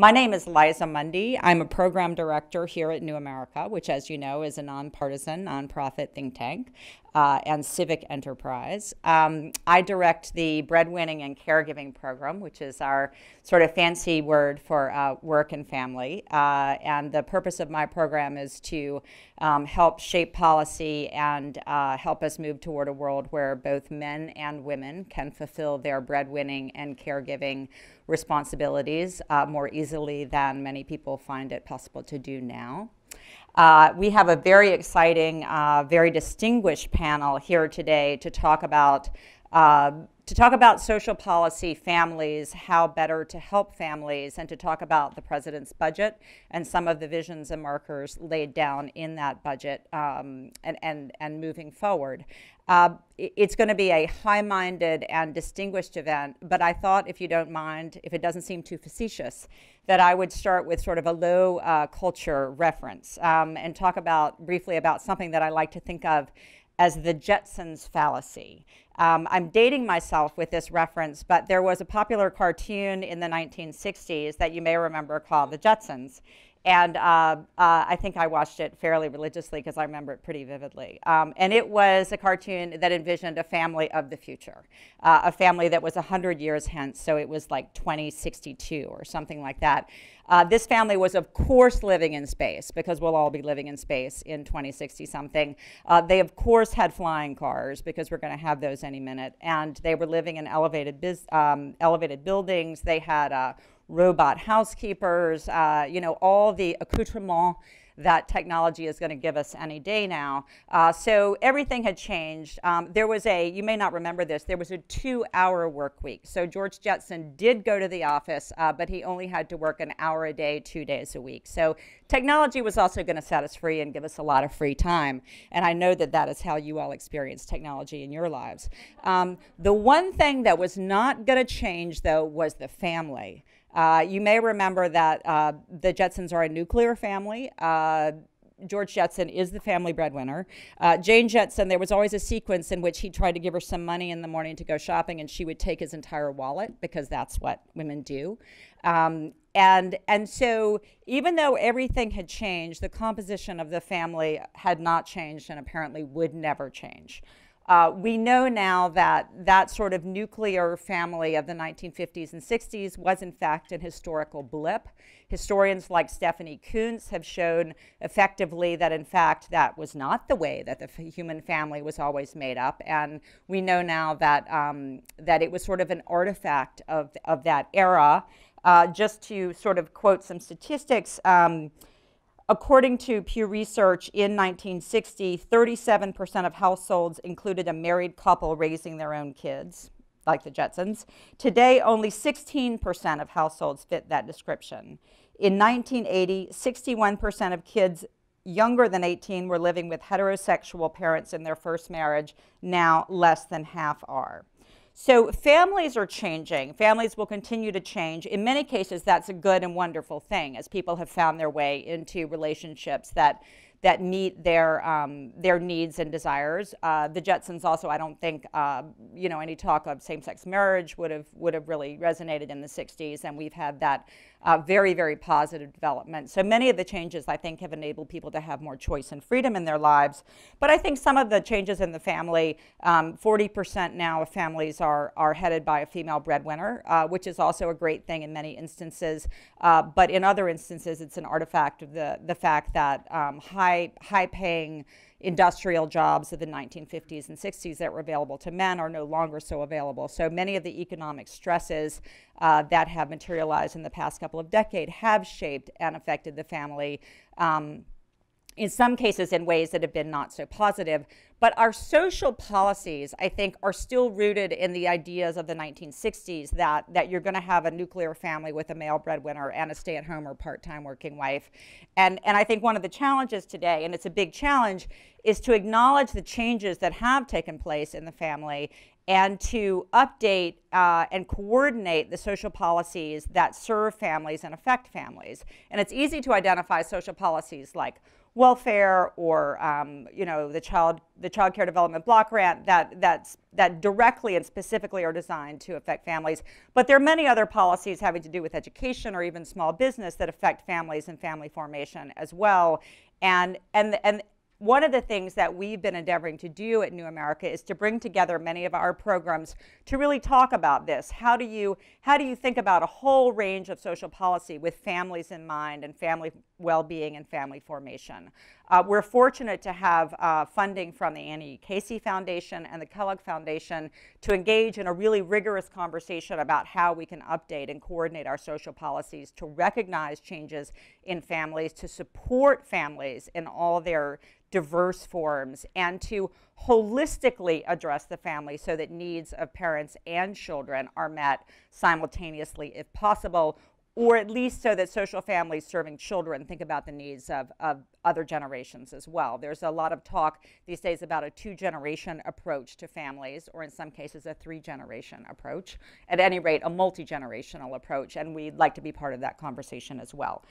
My name is Liza Mundy. I'm a program director here at New America, which, as you know, is a nonpartisan, nonprofit think tank and civic enterprise. I direct the Breadwinning and Caregiving program, which is our sort of fancy word for work and family. And the purpose of my program is to help shape policy and help us move toward a world where both men and women can fulfill their breadwinning and caregiving responsibilities more easily than many people find it possible to do now. We have a very exciting, very distinguished panel here today to talk about social policy, families, how better to help families, and to talk about the president's budget and some of the visions and markers laid down in that budget and moving forward. It's going to be a high-minded and distinguished event, but I thought, if you don't mind, if it doesn't seem too facetious, that I would start with sort of a low culture reference and talk about briefly about something that I like to think of as the Jetsons fallacy. I'm dating myself with this reference, but there was a popular cartoon in the 1960s that you may remember called The Jetsons. And I think I watched it fairly religiously because I remember it pretty vividly. And it was a cartoon that envisioned a family of the future, a family that was 100 years hence, so it was like 2062 or something like that. This family was, of course, living in space, because we'll all be living in space in 2060-something. They, of course, had flying cars, because we're going to have those any minute. And they were living in elevated buildings. They had robot housekeepers, you know, all the accoutrement that technology is going to give us any day now. So everything had changed. There was a, you may not remember this, there was a 2-hour work week. So George Jetson did go to the office, but he only had to work an hour a day, 2 days a week. So technology was also going to set us free and give us a lot of free time. And I know that that is how you all experience technology in your lives. The one thing that was not going to change, though, was the family. You may remember that the Jetsons are a nuclear family. George Jetson is the family breadwinner. Jane Jetson, there was always a sequence in which he tried to give her some money in the morning to go shopping, and she would take his entire wallet, because that's what women do. And so even though everything had changed, the composition of the family had not changed and apparently would never change. We know now that that sort of nuclear family of the 1950s and 60s was, in fact, an historical blip. Historians like Stephanie Coontz have shown effectively that, in fact, that was not the way that the human family was always made up. And we know now that, that it was sort of an artifact of that era. Just to sort of quote some statistics, according to Pew Research, in 1960, 37% of households included a married couple raising their own kids, like the Jetsons. Today, only 16% of households fit that description. In 1980, 61% of kids younger than 18 were living with heterosexual parents in their first marriage. Now, less than half are. So families are changing. Families will continue to change. In many cases, that's a good and wonderful thing, as people have found their way into relationships that meet their needs and desires. The Jetsons also, I don't think, you know, any talk of same-sex marriage would have really resonated in the 60s, and we've had that very, very positive development. So many of the changes, I think, have enabled people to have more choice and freedom in their lives. But I think some of the changes in the family, 40% now of families are headed by a female breadwinner, which is also a great thing in many instances. But in other instances, it's an artifact of the fact that high-paying industrial jobs of the 1950s and 60s that were available to men are no longer so available. So many of the economic stresses that have materialized in the past couple of decades have shaped and affected the family, in some cases in ways that have been not so positive. But our social policies, I think, are still rooted in the ideas of the 1960s that you're going to have a nuclear family with a male breadwinner and a stay-at-home or part-time working wife. And I think one of the challenges today, and it's a big challenge, is to acknowledge the changes that have taken place in the family and to update and coordinate the social policies that serve families and affect families. And it's easy to identify social policies like welfare or you know, the child care development block grant that directly and specifically are designed to affect families. But there are many other policies having to do with education or even small business that affect families and family formation as well. And one of the things that we've been endeavoring to do at New America is to bring together many of our programs to really talk about this. How do you think about a whole range of social policy with families in mind and family well-being and family formation? We're fortunate to have funding from the Annie E. Casey Foundation and the Kellogg Foundation to engage in a really rigorous conversation about how we can update and coordinate our social policies to recognize changes in families, to support families in all their diverse forms, and to holistically address the family so that needs of parents and children are met simultaneously if possible, or at least so that social families serving children think about the needs of other generations as well. There's a lot of talk these days about a two-generation approach to families, or in some cases a three-generation approach, at any rate a multi-generational approach, and we'd like to be part of that conversation as well.